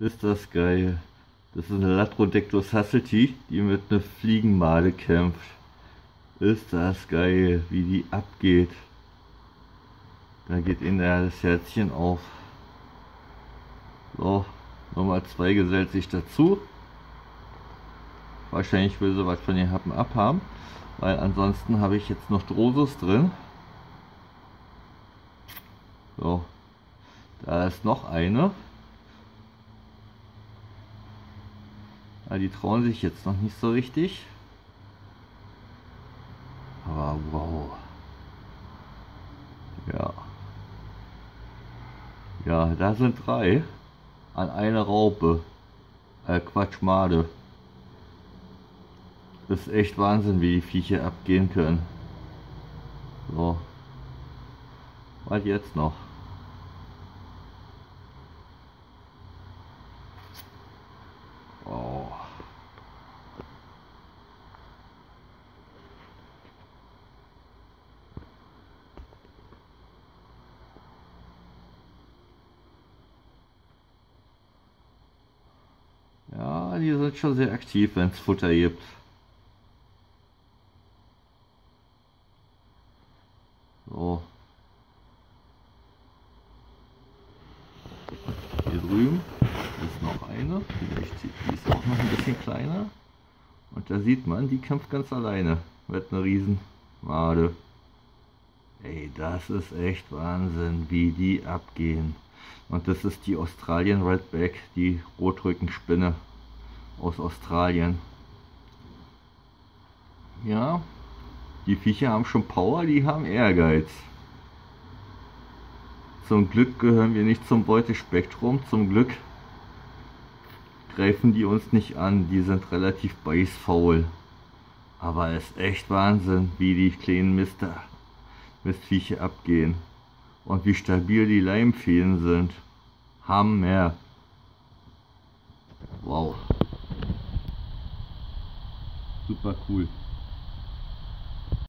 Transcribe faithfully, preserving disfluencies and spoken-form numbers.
Ist das geil. Das ist eine Latrodectus hasselti, die mit einer Fliegenmade kämpft. Ist das geil, wie die abgeht. Da geht ihnen das Herzchen auf. So, Nummer zwei gesellt sich dazu. Wahrscheinlich will sie was von den Happen abhaben, weil ansonsten habe ich jetzt noch Drosus drin. So, da ist noch eine. Ja, die trauen sich jetzt noch nicht so richtig. Aber wow. Ja. Ja, da sind drei an einer Raupe. Äh, Quatschmade. Das ist echt Wahnsinn, wie die Viecher abgehen können. So. Was jetzt noch? Oh. Ja, die sind schon sehr aktiv, wenn es Futter gibt. So. Hier drüben ist noch eine, die ist auch noch ein bisschen kleiner. Und da sieht man, die kämpft ganz alleine mit einer Riesenmade. Ey, das ist echt Wahnsinn, wie die abgehen. Und das ist die Australian Redback, die Rotrückenspinne aus Australien. Ja. Die Viecher haben schon Power, die haben Ehrgeiz. Zum Glück gehören wir nicht zum Beutespektrum, zum Glück greifen die uns nicht an, die sind relativ beißfaul. Aber es ist echt Wahnsinn, wie die kleinen Mister, Mistviecher abgehen und wie stabil die Leimfäden sind. Hammer! Wow! Super cool!